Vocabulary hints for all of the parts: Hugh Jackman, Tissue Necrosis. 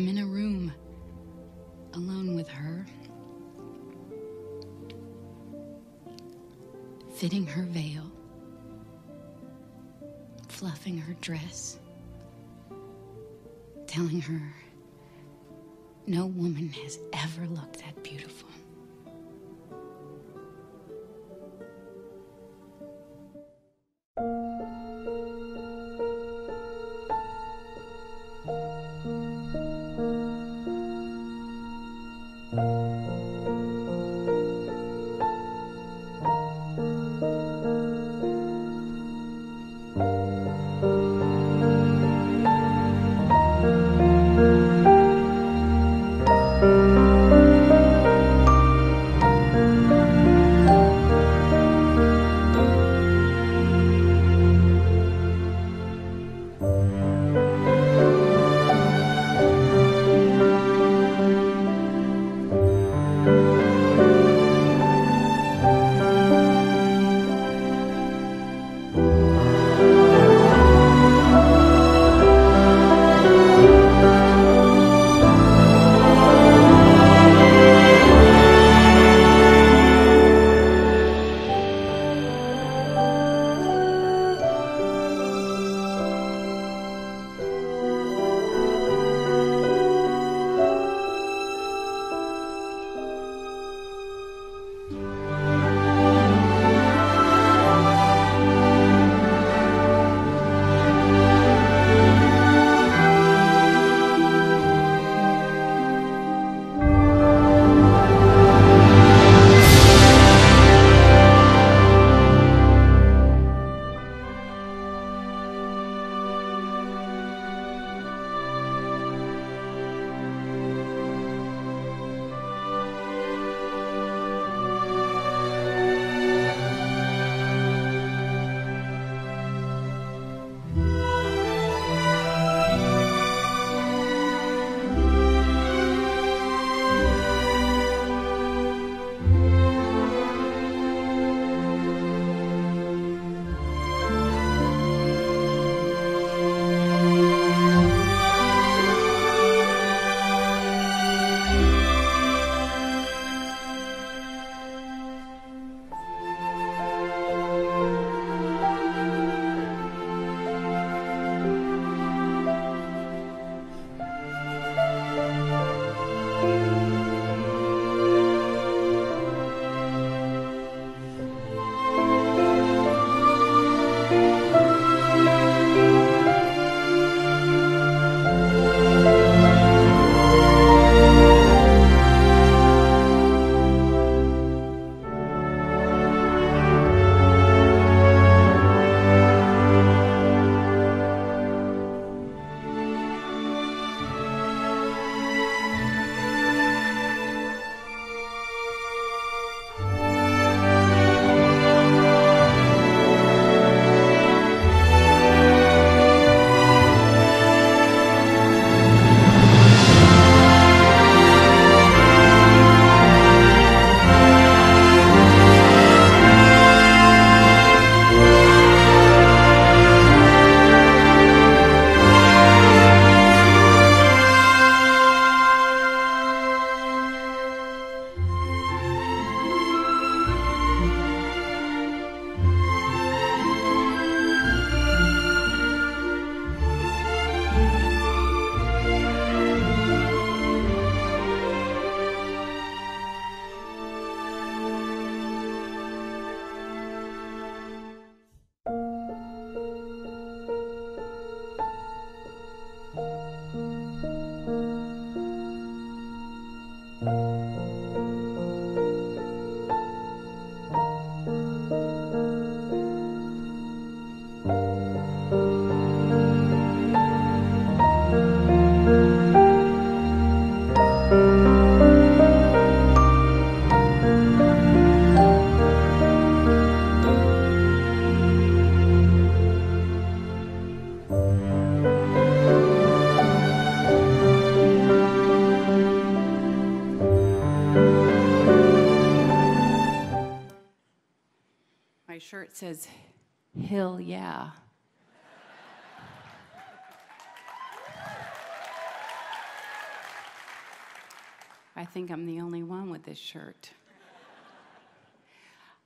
I'm in a room, alone with her, fitting her veil, fluffing her dress, telling her no woman has ever looked that beautiful. Shirt says, "Hill, yeah." I think I'm the only one with this shirt.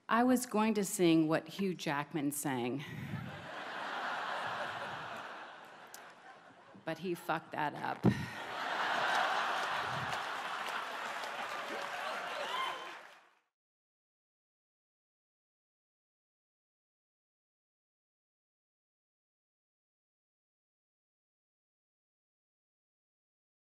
I was going to sing what Hugh Jackman sang. But he fucked that up.